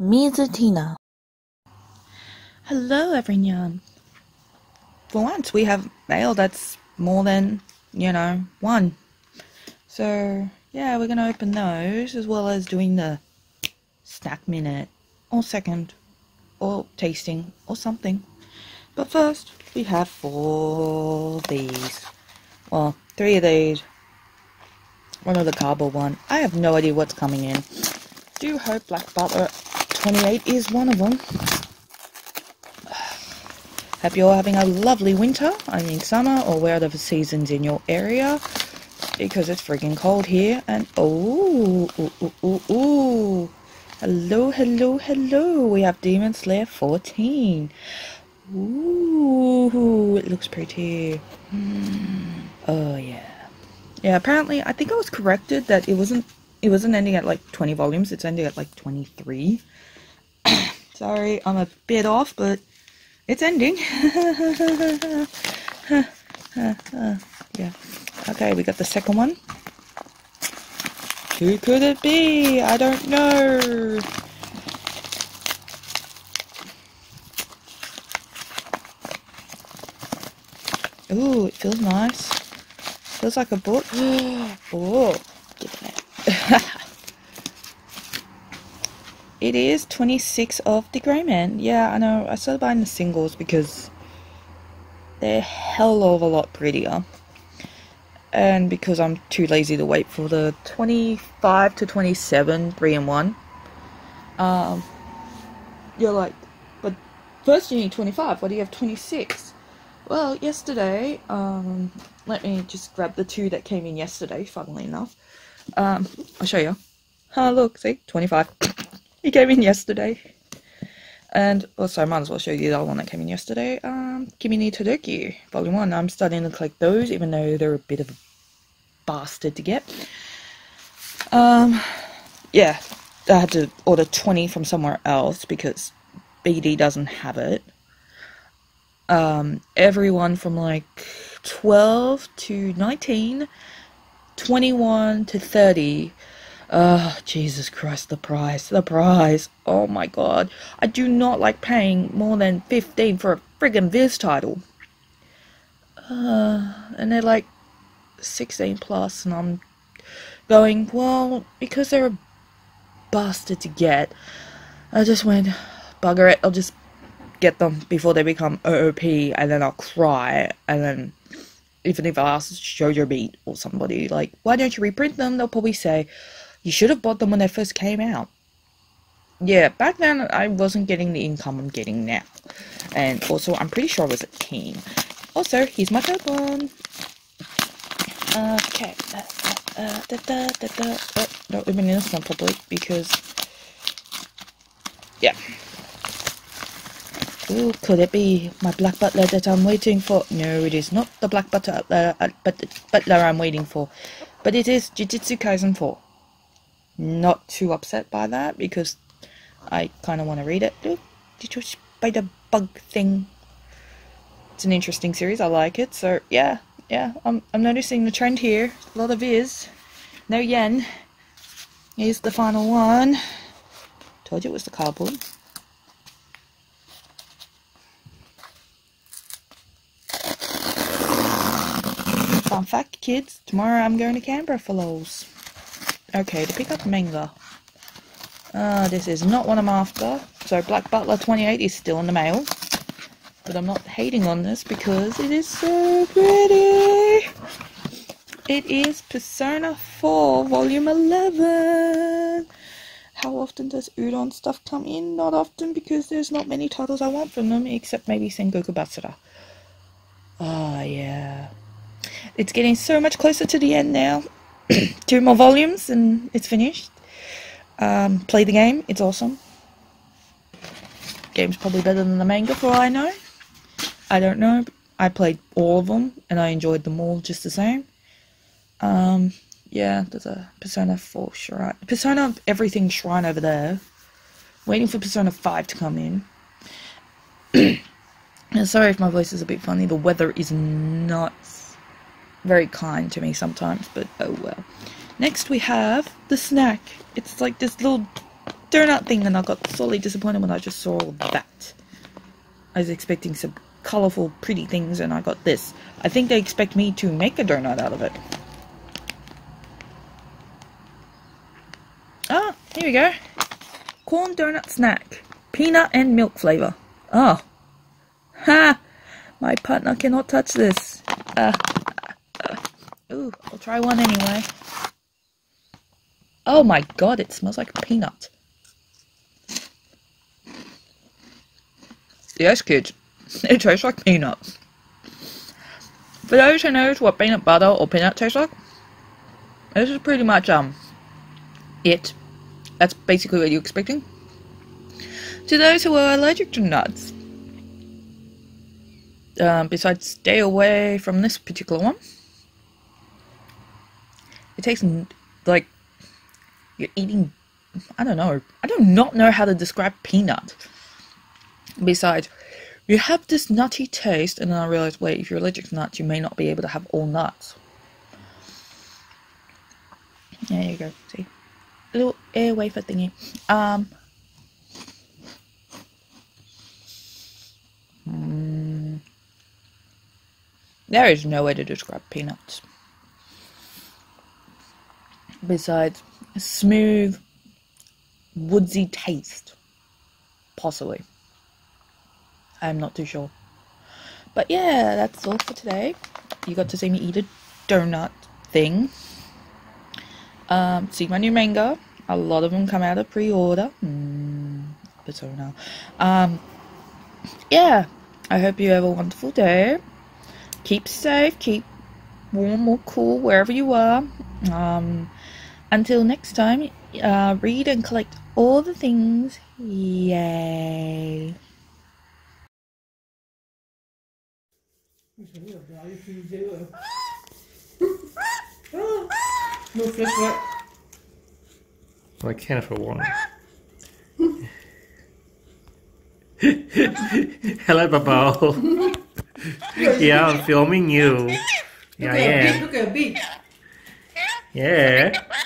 Mizutina. Hello, everyone. For once, we have mail that's more than, one. So, yeah, we're going to open those as well as doing the snack minute or second or tasting or something. But first, we have four of these. Well, three of these. One of the cardboard one. I have no idea what's coming in. Do hope Black Butler 28 is one of them. Hope you're having a lovely winter. I mean summer or wherever the seasons in your area. Because it's friggin' cold here. And oh. Hello. We have Demon Slayer 14. Ooh, it looks pretty. Oh yeah. Yeah, apparently I think I was corrected that it wasn't ending at like 20 volumes, it's ending at like 23. Sorry, I'm a bit off, but it's ending. Yeah. Okay, we got the second one. Who could it be? I don't know. Ooh, it feels nice. Feels like a book. Oh, get that. It is 26 of D. Grey-man. Yeah, I know. I started buying the singles because they're a hell of a lot prettier. And because I'm too lazy to wait for the 25 to 27 3-in-1. You're like, but first you need 25. Why do you have 26? Well, yesterday, let me just grab the two that came in yesterday, funnily enough. I'll show you. Look, see? 25. He came in yesterday. And also, I might as well show you the other one that came in yesterday. Kimi Ni Todoke, Volume 1. I'm starting to collect those, even though they're a bit of a bastard to get. Yeah, I had to order 20 from somewhere else because BD doesn't have it. Everyone from like 12 to 19... 21 to 30. Oh, Jesus Christ, the price. Oh my God. I do not like paying more than 15 for a friggin' Viz title. And they're like 16 plus, and I'm going, well, because they're a bastard to get, I just went, bugger it, I'll just get them before they become OOP, and then I'll cry, and then... Even if I asked Shojo Beat or somebody, like, why don't you reprint them? They'll probably say, you should have bought them when they first came out. Yeah, back then I wasn't getting the income I'm getting now. And also, I'm pretty sure I was a teen. Also, here's my third one. Okay. Oh, not even in this one probably, because... Yeah. Ooh, could it be my Black Butler that I'm waiting for? No, it is not the Black Butler, butler I'm waiting for. But it is Jujutsu Kaisen 4. Not too upset by that, because I kind of want to read it. Ooh, little spider bug thing. It's an interesting series, I like it. So, yeah, I'm noticing the trend here. A lot of Viz. No yen. Here's the final one. Told you it was the cardboard. Fun fact, kids, tomorrow I'm going to Canberra for lols. Okay, to pick up manga. This is not what I'm after. So Black Butler 28 is still in the mail. But I'm not hating on this because it is so pretty. It is Persona 4 Volume 11. How often does Udon stuff come in? Not often, because there's not many titles I want from them, except maybe Sengoku Basara. Oh, yeah. It's getting so much closer to the end now. 2 more volumes and it's finished. Play the game. It's awesome. Game's probably better than the manga for all I know. I don't know. I played all of them and I enjoyed them all just the same. Yeah, there's a Persona 4 shrine. Persona everything shrine over there. Waiting for Persona 5 to come in. Sorry if my voice is a bit funny. The weather is not... very kind to me sometimes, but oh well. Next we have the snack. It's like this little donut thing, and I got sorely disappointed when I just saw that. I was expecting some colourful, pretty things, and I got this. I think they expect me to make a donut out of it. Ah, here we go. Corn donut snack. Peanut and milk flavour. Oh. Ha! My partner cannot touch this. Ooh, I'll try one anyway. Oh my god, it smells like a peanut. Yes, kids. It tastes like peanuts. For those who knows what peanut butter or peanut tastes like, this is pretty much it. That's basically what you're expecting. To those who are allergic to nuts, besides stay away from this particular one. It tastes like you're eating, I don't know, I do not know how to describe peanut. Besides, you have this nutty taste, and then I realized, wait, if you're allergic to nuts, you may not be able to have all nuts. There you go, see, little air wafer thingy. There is no way to describe peanuts. Besides, a smooth, woodsy taste. Possibly. I'm not too sure. But yeah, that's all for today. You got to see me eat a donut thing. See my new manga. A lot of them come out of pre-order. Persona. Yeah. I hope you have a wonderful day. Keep safe. Keep warm or cool wherever you are. Until next time, read and collect all the things. Yay. I can if I want. Hello, Babo. Yeah, I'm filming you. Yeah, I am. Yeah.